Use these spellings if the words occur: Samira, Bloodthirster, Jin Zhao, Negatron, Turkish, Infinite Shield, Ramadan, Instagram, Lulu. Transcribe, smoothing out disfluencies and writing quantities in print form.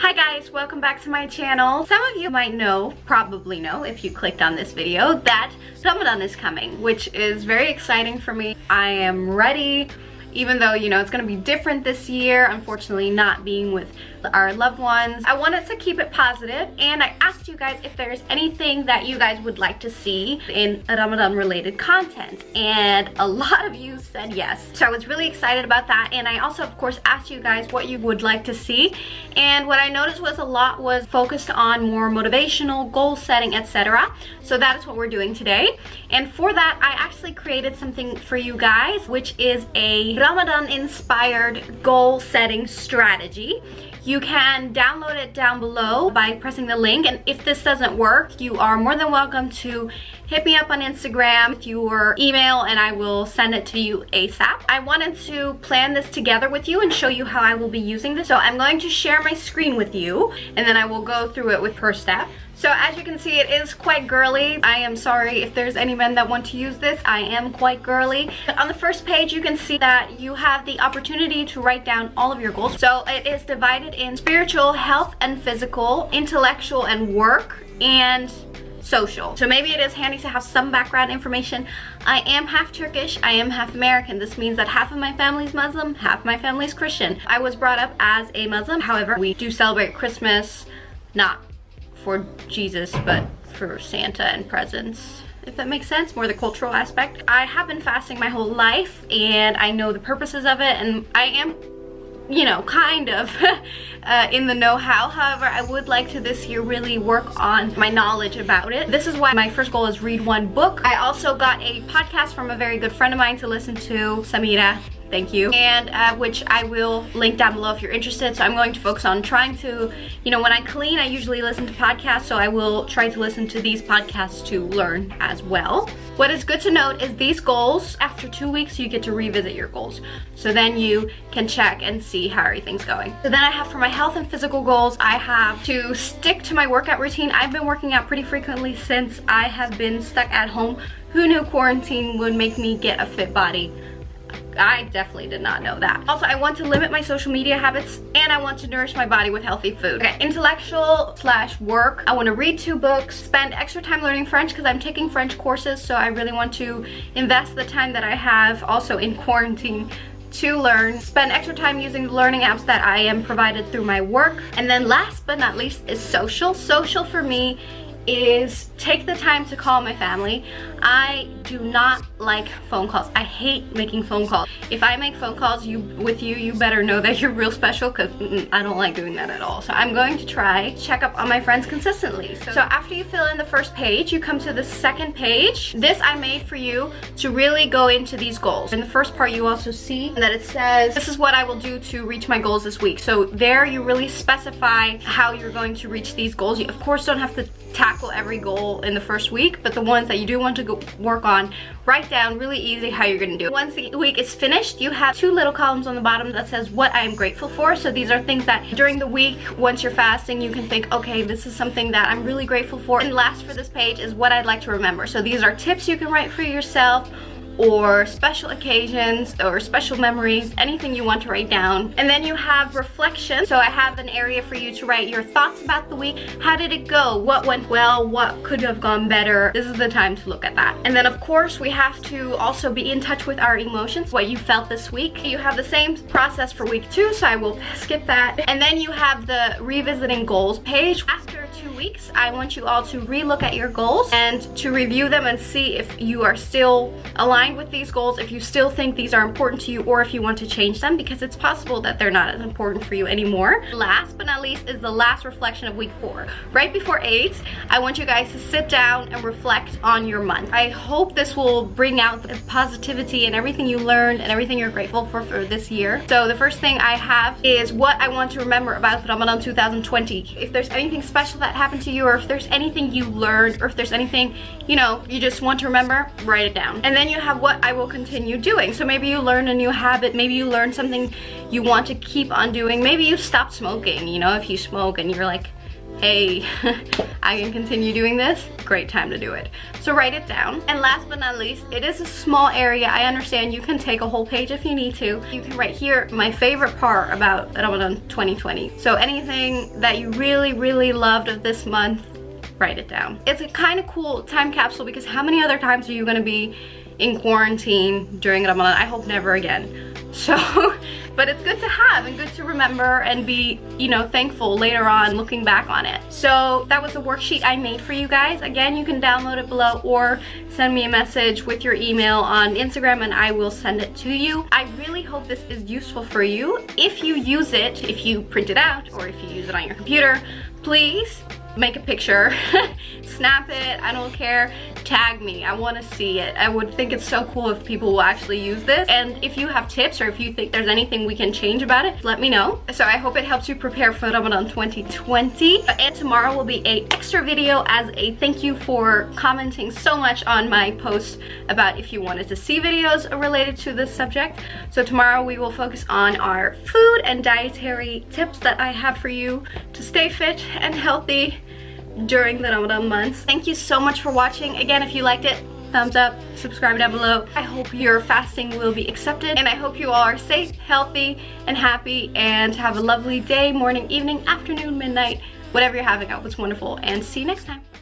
Hi guys, welcome back to my channel. Some of you might know, probably know if you clicked on this video, that Ramadan is coming, which is very exciting for me. I am ready, even though, you know, it's gonna be different this year, unfortunately not being with our loved ones. I wanted to keep it positive, and I asked you guys if there's anything that you guys would like to see in Ramadan related content, and a lot of you said yes. So I was really excited about that, and I also of course asked you guys what you would like to see, and what I noticed was a lot was focused on more motivational, goal setting, etc. So that is what we're doing today, and for that I actually created something for you guys, which is a Ramadan inspired goal setting strategy. You can download it down below by pressing the link, and if this doesn't work, you are more than welcome to hit me up on Instagram with your email and I will send it to you ASAP. I wanted to plan this together with you and show you how I will be using this. So I'm going to share my screen with you and then I will go through it with per step. So as you can see, it is quite girly. I am sorry if there's any men that want to use this. I am quite girly. But on the first page, you can see that you have the opportunity to write down all of your goals. So it is divided in spiritual, health and physical, intellectual and work, and social. So maybe it is handy to have some background information. I am half Turkish, I am half American. This means that half of my family is Muslim, half my family is Christian. I was brought up as a Muslim. However, we do celebrate Christmas, not for Jesus, but for Santa and presents, if that makes sense, more the cultural aspect. I have been fasting my whole life and I know the purposes of it, and I am, you know, kind of in the know-how. However, I would like to this year really work on my knowledge about it. This is why my first goal is read one book. I also got a podcast from a very good friend of mine to listen to, Samira. Thank you, and which I will link down below if you're interested. So I'm going to focus on trying to, you know, when I clean, I usually listen to podcasts, so I will try to listen to these podcasts to learn as well. What is good to note is these goals, after 2 weeks, you get to revisit your goals. So then you can check and see how everything's going. So then I have, for my health and physical goals, I have to stick to my workout routine. I've been working out pretty frequently since I have been stuck at home. Who knew quarantine would make me get a fit body? I definitely did not know that. Also, I want to limit my social media habits, and I want to nourish my body with healthy food. Okay, intellectual / work. I want to read 2 books, spend extra time learning French because I'm taking French courses, so I really want to invest the time that I have also in quarantine to learn. Spend extra time using the learning apps that I am provided through my work. And then last but not least is social. Social for me is take the time to call my family. I do not like phone calls. I hate making phone calls. If I make phone calls you better know that you're real special, because I don't like doing that at all. So I'm going to try check up on my friends consistently. So after you fill in the first page, you come to the second page. This I made for you to really go into these goals. In the first part, you also see that it says, this is what I will do to reach my goals this week. So there you really specify how you're going to reach these goals. You of course don't have to tackle every goal in the first week, but the ones that you do want to go work on, write down really easy how you're gonna do it. Once the week is finished, you have 2 little columns on the bottom that says what I am grateful for. So these are things that during the week, once you're fasting, you can think, okay, this is something that I'm really grateful for. And last for this page is what I'd like to remember. So these are tips you can write for yourself, or special occasions, or special memories, anything you want to write down. And then you have reflection. So I have an area for you to write your thoughts about the week. How did it go? What went well? What could have gone better? This is the time to look at that. And then of course, we have to also be in touch with our emotions, what you felt this week. You have the same process for week 2, so I will skip that. And then you have the revisiting goals page. After 2 weeks, I want you all to relook at your goals and to review them and see if you are still aligned with these goals, if you still think these are important to you, or if you want to change them, because it's possible that they're not as important for you anymore. Last but not least is the last reflection of week 4. Right before 8, I want you guys to sit down and reflect on your month. I hope this will bring out the positivity and everything you learned and everything you're grateful for this year. So the first thing I have is what I want to remember about Ramadan 2020. If there's anything special that happened to you, or if there's anything you learned, or if there's anything, you know, you just want to remember, write it down. And then you have what I will continue doing. So maybe you learn a new habit, maybe you learn something you want to keep on doing, maybe you stop smoking, you know, if you smoke and you're like, hey, I can continue doing this, great time to do it. So write it down. And last but not least, it is a small area. I understand you can take a whole page if you need to. You can write here my favorite part about Ramadan 2020. So anything that you really, really loved of this month, write it down. It's a kind of cool time capsule because how many other times are you gonna be in quarantine during Ramadan? I hope never again. So, but it's good to have and good to remember and be, you know, thankful later on looking back on it. So that was a worksheet I made for you guys. Again, you can download it below or send me a message with your email on Instagram and I will send it to you. I really hope this is useful for you. If you use it, if you print it out or if you use it on your computer, please make a picture, snap it, I don't care, tag me, I want to see it. I would think it's so cool if people will actually use this. And if you have tips or if you think there's anything we can change about it, let me know. So I hope it helps you prepare for Ramadan 2020. And tomorrow will be an extra video as a thank you for commenting so much on my post about if you wanted to see videos related to this subject. So tomorrow we will focus on our food and dietary tips that I have for you to stay fit and healthy during the Ramadan months. Thank you so much for watching. Again, if you liked it, thumbs up, subscribe down below. I hope your fasting will be accepted, and I hope you all are safe, healthy, and happy, and have a lovely day, morning, evening, afternoon, midnight, whatever you're having out. It's wonderful, and see you next time.